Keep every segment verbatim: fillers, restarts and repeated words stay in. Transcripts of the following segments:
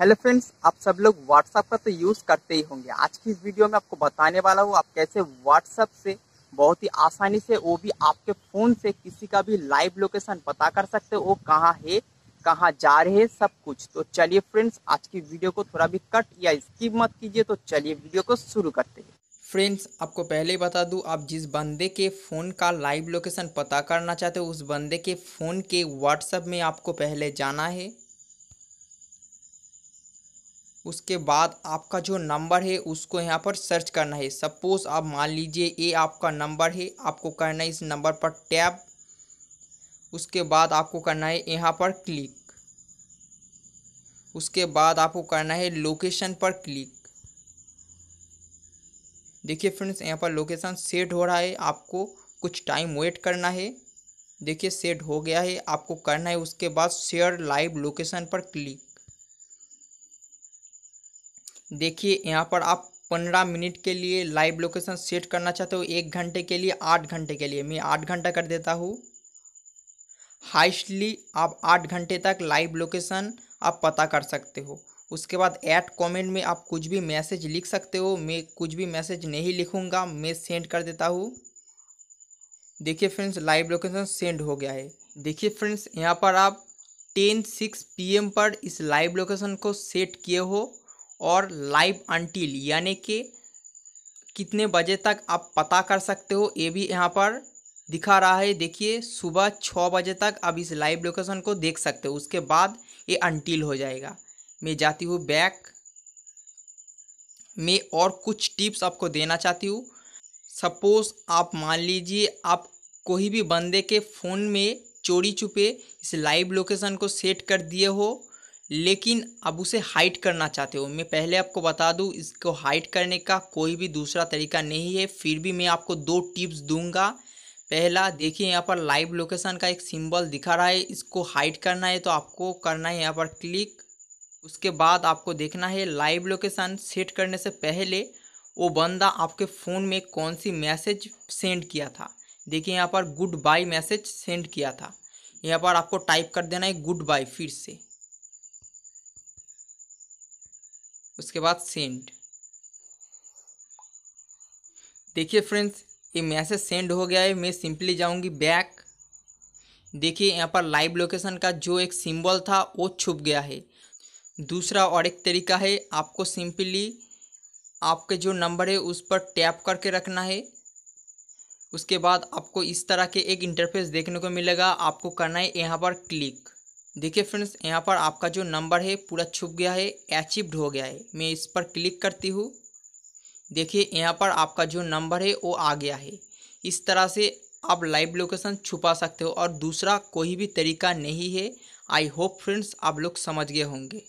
Hello friends, आप सब लोग व्हाट्सएप का तो यूज़ करते ही होंगे। आज की इस वीडियो में आपको बताने वाला हूँ आप कैसे व्हाट्सएप से बहुत ही आसानी से, वो भी आपके फ़ोन से, किसी का भी लाइव लोकेशन पता कर सकते हो, वो कहाँ है, कहाँ जा रहे हैं, सब कुछ। तो चलिए फ्रेंड्स, आज की वीडियो को थोड़ा भी कट या स्किप मत कीजिए। तो चलिए वीडियो को शुरू करते हैं। फ्रेंड्स, आपको पहले बता दूं, आप जिस बंदे के फ़ोन का लाइव लोकेशन पता करना चाहते हो, उस बंदे के फ़ोन के व्हाट्सएप में आपको पहले जाना है। उसके बाद आपका जो नंबर है उसको यहाँ पर सर्च करना है। सपोज़ आप मान लीजिए ये आपका नंबर है, आपको करना है इस नंबर पर टैप। उसके बाद आपको करना है यहाँ पर क्लिक। उसके बाद आपको करना है लोकेशन पर क्लिक। देखिए फ्रेंड्स, यहाँ पर लोकेशन सेट हो रहा है, आपको कुछ टाइम वेट करना है। देखिए सेट हो गया है, आपको करना है उसके बाद शेयर लाइव लोकेशन पर क्लिक। देखिए यहाँ पर आप पंद्रह मिनट के लिए लाइव लोकेशन सेट करना चाहते हो, एक घंटे के लिए, आठ घंटे के लिए। मैं आठ घंटा कर देता हूँ। हाइस्टली आप आठ घंटे तक लाइव लोकेशन आप पता कर सकते हो। उसके बाद ऐड कमेंट में आप कुछ भी मैसेज लिख सकते हो। मैं कुछ भी मैसेज नहीं लिखूँगा, मैं सेंड कर देता हूँ। देखिए फ्रेंड्स, लाइव लोकेशन सेंड हो गया है। देखिए फ्रेंड्स, यहाँ पर आप टेन सिक्स पी एम पर इस लाइव लोकेशन को सेट किए हो और लाइव अंटिल यानी कि कितने बजे तक आप पता कर सकते हो ये भी यहाँ पर दिखा रहा है। देखिए सुबह छः बजे तक आप इस लाइव लोकेशन को देख सकते हो। उसके बाद ये अंटिल हो जाएगा। मैं जाती हूँ बैक में और कुछ टिप्स आपको देना चाहती हूँ। सपोज़ आप मान लीजिए आप कोई भी बंदे के फ़ोन में चोरी छुपे इस लाइव लोकेशन को सेट कर दिए हो, लेकिन अब उसे हाइड करना चाहते हो। मैं पहले आपको बता दूं, इसको हाइड करने का कोई भी दूसरा तरीका नहीं है, फिर भी मैं आपको दो टिप्स दूंगा। पहला, देखिए यहाँ पर लाइव लोकेशन का एक सिंबल दिखा रहा है, इसको हाइड करना है तो आपको करना है यहाँ पर क्लिक। उसके बाद आपको देखना है लाइव लोकेशन सेट करने से पहले वो बंदा आपके फ़ोन में कौन सी मैसेज सेंड किया था। देखिए यहाँ पर गुड बाय मैसेज सेंड किया था, यहाँ पर आपको टाइप कर देना है गुड बाय फिर से, उसके बाद सेंड। देखिए फ्रेंड्स, ये मैसेज सेंड हो गया है। मैं सिंपली जाऊंगी बैक। देखिए यहाँ पर लाइव लोकेशन का जो एक सिंबल था वो छुप गया है। दूसरा और एक तरीका है, आपको सिंपली आपके जो नंबर है उस पर टैप करके रखना है। उसके बाद आपको इस तरह के एक इंटरफेस देखने को मिलेगा, आपको करना है यहाँ पर क्लिक। देखिए फ्रेंड्स, यहाँ पर आपका जो नंबर है पूरा छुप गया है, अचीव्ड हो गया है। मैं इस पर क्लिक करती हूँ। देखिए यहाँ पर आपका जो नंबर है वो आ गया है। इस तरह से आप लाइव लोकेशन छुपा सकते हो और दूसरा कोई भी तरीका नहीं है। आई होप फ्रेंड्स आप लोग समझ गए होंगे।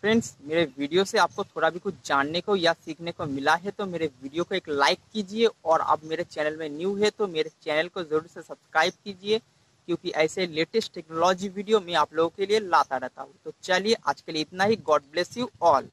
फ्रेंड्स, मेरे वीडियो से आपको थोड़ा भी कुछ जानने को या सीखने को मिला है तो मेरे वीडियो को एक लाइक कीजिए, और आप मेरे चैनल में न्यू है तो मेरे चैनल को ज़रूर से सब्सक्राइब कीजिए, क्योंकि ऐसे लेटेस्ट टेक्नोलॉजी वीडियो मैं आप लोगों के लिए लाता रहता हूँ। तो चलिए आज के लिए इतना ही। God bless you all.